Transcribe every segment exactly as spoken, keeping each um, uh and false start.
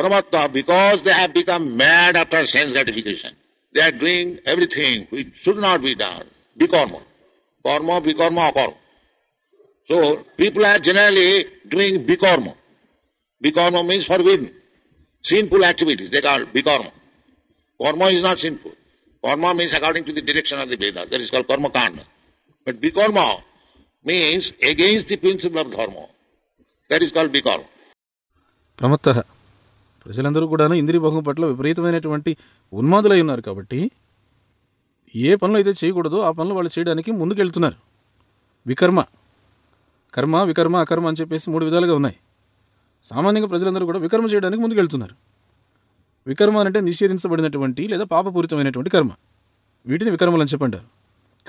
Paramatta, because they have become mad after sense gratification. They are doing everything which should not be done. Bikarma. Karma, bikarma, akarma. So people are generally doing bikarma. Bikarma means forbidden. Sinful activities, they call bikarma. Karma is not sinful. Karma means according to the direction of the Vedas. That is called karma kanda. But bikarma means against the principle of dharma. That is called bikarma. Pramataha. ప్రజలందరూ కూడా ఇంద్రి భోగం పట్ల విపరీతమైనటువంటి ఉన్మాదులై ఉన్నారు కాబట్టి ఏ పనులు అయితే చేయకూడదో ఆ పనులు వాళ్ళు చేయడానికి ముందుకెళ్తున్నారు. వికర్మ కర్మ వికర్మ అకర్మ అని చెప్పేసి మూడు విధాలుగా ఉన్నాయి. సామాన్యంగా ప్రజలందరూ కూడా వికర్మ చేయడానికి ముందుకెళ్తున్నారు. వికర్మ అంటే నిషేధించబడినటువంటి లేదా పాపపూరితమైనటువంటి కర్మ, వీటిని వికర్మలు అని చెప్పంటారు.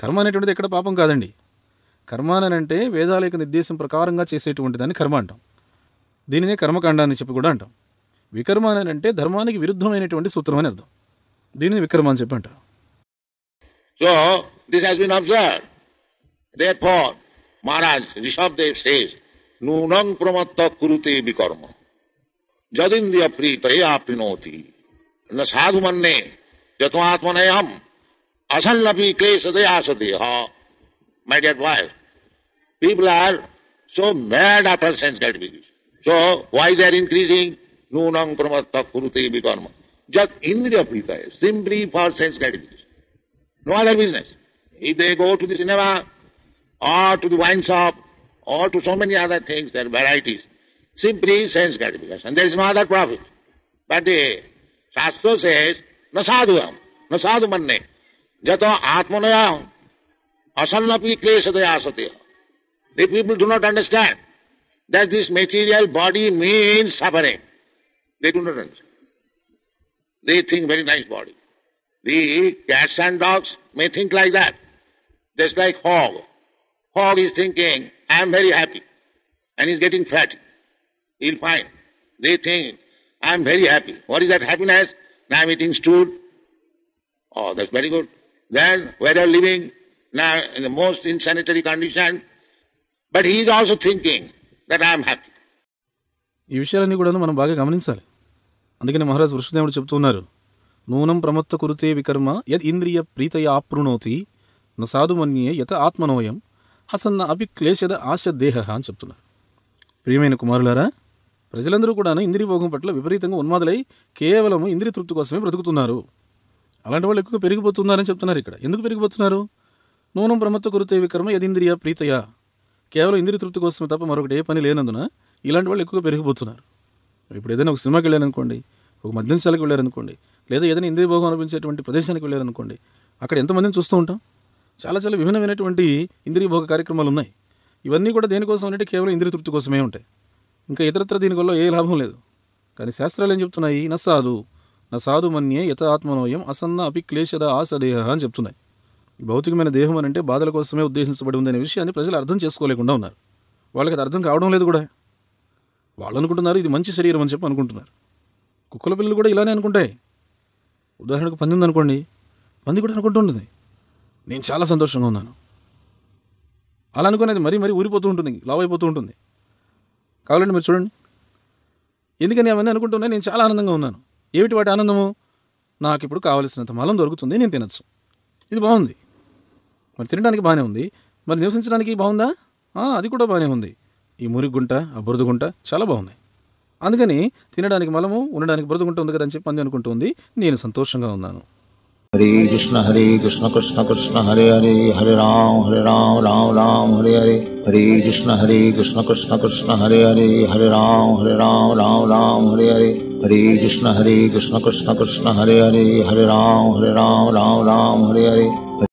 కర్మ అనేటువంటిది ఎక్కడ పాపం కాదండి. కర్మ అంటే వేదాల యొక్క నిర్దేశం ప్రకారంగా చేసేటువంటి దాన్ని కర్మ అంటాం. దీనినే కర్మకాండాన్ని చెప్పి కూడా అంటాం. వికర్మ అని అంటే ధర్మానికి విరుద్ధమైనటువంటి సూత్రం అని అర్థం. దీనిని వికర్మ అని చెప్పి అంటారు. So this has been observed. Therefore Maharaj Rishabhdev says నూనం ప్రమత్త కురుతే వికర్మ జదింద్రియ ప్రీతై ఆప్నోతి న సాధు మన్నే యత్వాత్మనయం అసన్నపి క్లేశతే ఆసదేహ. My dear boys, people are so mad after sense gratification. So why they are increasing? Nunam pramatta kurute vikarma. Just indriya prita, simply for sense gratification. No other business. If they go to the cinema or to the wine shop or to so many other things, there are varieties. Simply sense gratification. There is no other profit. But the Shastra says, na sadhuam, na sadhu manne, jato atmanayam, asannapi kleshataya asatya. The people do not understand that this material body means suffering. They do not understand. They think very nice body. The cats and dogs may think like that. Just like hog. Hog is thinking, I am very happy. And he is getting fat. He will find. They think, I am very happy. What is that happiness? Now I am eating stool. Oh, that's very good. Then, where they are living, now in the most insanitary condition. But he is also thinking that I am happy. ఈ విషయాలన్నీ కూడా మనం బాగా గమనించాలి. అందుకని మహారాజ్ వృషదేవుడు చెప్తున్నారు, నూనం ప్రమత్త కురుతే వికర్మ యత్ ఇంద్రియ ప్రీతయ ఆప్రుణోతి న సాధుమన్యే యత ఆత్మనోయం అసన్న అపి క్లేశద ఆశ దేహ అని చెప్తున్నారు. ప్రియమైన కుమారులారా, ప్రజలందరూ కూడా ఇంద్రియ భోగం పట్ల విపరీతంగా ఉన్మాదులై కేవలం ఇంద్రియ తృప్తి కోసమే బ్రతుకుతున్నారు. అలాంటి వాళ్ళు ఎక్కువ పెరిగిపోతున్నారని చెప్తున్నారు. ఇక్కడ ఎందుకు పెరిగిపోతున్నారు? నూనం ప్రమత్త కురుతే వికర్మ యద్ ఇంద్రియ ప్రీతయ, కేవలం ఇంద్రియ తృప్తి కోసమే తప్ప మరొకటి ఏ పని లేనందున ఇలాంటి వాళ్ళు ఎక్కువగా పెరిగిపోతున్నారు. ఇప్పుడు ఏదైనా ఒక సినిమాకి వెళ్ళారనుకోండి, ఒక మద్యంశాలకు వెళ్ళారనుకోండి, లేదా ఏదైనా ఇంద్రియ భోగం అనిపించేటువంటి ప్రదేశానికి వెళ్ళారనుకోండి, అక్కడ ఎంతమందిని చూస్తూ ఉంటాం. చాలా చాలా విభిన్నమైనటువంటి ఇంద్రియ భోగ కార్యక్రమాలు ఉన్నాయి. ఇవన్నీ కూడా దేనికోసం అంటే కేవలం ఇంద్రియ తృప్తి కోసమే ఉంటాయి. ఇంకా ఇతరత్ర దీనివల్ల ఏ లాభం లేదు. కానీ శాస్త్రాలు ఏం చెప్తున్నాయి? న సాధు న సాధు మన్యే యత ఆత్మనోయం అసన్న అపి క్లేశద ఆసదేహ అని చెప్తున్నాయి. భౌతికమైన దేహం అని అంటే బాధల కోసమే ఉద్దేశించబడి ఉందనే విషయాన్ని ప్రజలు అర్థం చేసుకోలేకుండా ఉన్నారు. వాళ్ళకి అది అర్థం కావడం లేదు కూడా. వాళ్ళు అనుకుంటున్నారు ఇది మంచి శరీరం అని చెప్పి అనుకుంటున్నారు. కుక్కల పిల్లలు కూడా ఇలానే అనుకుంటాయి. ఉదాహరణకు పంది ఉందనుకోండి, పంది కూడా అనుకుంటుంటుంది, నేను చాలా సంతోషంగా ఉన్నాను. అలా అనుకునేది మరీ మరీ ఊరిపోతూ ఉంటుంది, లావైపోతూ ఉంటుంది. కావాలంటే మీరు చూడండి, ఎందుకని అవన్నీ అనుకుంటున్నా నేను చాలా ఆనందంగా ఉన్నాను. ఏమిటి వాటి ఆనందము? నాకు ఇప్పుడు కావలసినంత మలం దొరుకుతుంది, నేను తినచ్చు, ఇది బాగుంది. మరి తినడానికి బాగానే ఉంది, మరి నివసించడానికి బాగుందా? అది కూడా బాగానే ఉంది. ఈ మురిగుంట ఆ బురదగుంట చాలా బాగున్నాయి. అందుకని తినడానికి మలము, ఉండడానికి బురదగుంట ఉంది కదా అని చెప్పి అంది అనుకుంటుంది, నేను సంతోషంగా ఉన్నాను. హరే కృష్ణ హరే కృష్ణ కృష్ణ కృష్ణ హరే హరే హరే రామ హరే రామ రామ రామ హరే హరే. హరే కృష్ణ హరే కృష్ణ కృష్ణ కృష్ణ హరే హరే హరే రామ హరే రామ రామ రామ హరే హరే. హరే కృష్ణ హరే కృష్ణ కృష్ణ కృష్ణ హరే హరే హరే రామ హరే రామ రామ రామ హరే హరే.